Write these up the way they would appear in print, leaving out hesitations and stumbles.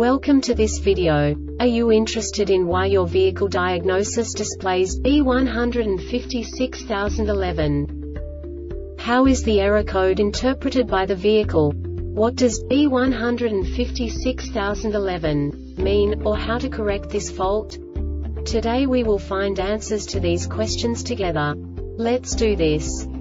Welcome to this video. Are you interested in why your vehicle diagnosis displays B156011? How is the error code interpreted by the vehicle? What does B156011 mean, or how to correct this fault? Today we will find answers to these questions together. Let's do this.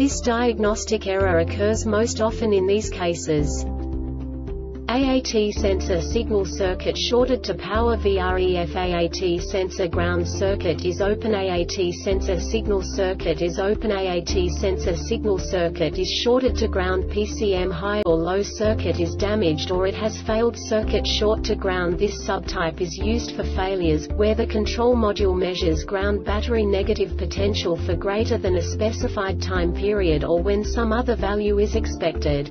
This diagnostic error occurs most often in these cases. AAT sensor signal circuit shorted to power VREF. AAT sensor ground circuit is open. AAT sensor signal circuit is open. AAT sensor signal circuit is shorted to ground. PCM high or low circuit is damaged or it has failed. Circuit short to ground. This subtype is used for failures where the control module measures ground battery negative potential for greater than a specified time period or when some other value is expected.